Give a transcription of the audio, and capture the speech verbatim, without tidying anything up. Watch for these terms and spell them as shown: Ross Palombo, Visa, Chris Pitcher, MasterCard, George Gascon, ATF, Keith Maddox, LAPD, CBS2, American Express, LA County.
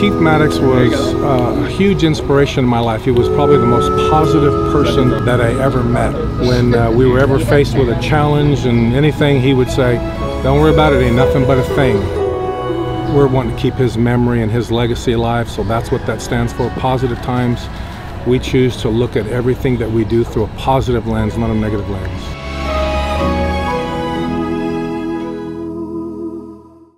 Keith Maddox was uh, a huge inspiration in my life. He was probably the most positive person that I ever met. When uh, we were ever faced with a challenge and anything, he would say, "Don't worry about it, ain't nothing but a thing." We're wanting to keep his memory and his legacy alive, so that's what that stands for. Positive times. We choose to look at everything that we do through a positive lens, not a negative lens.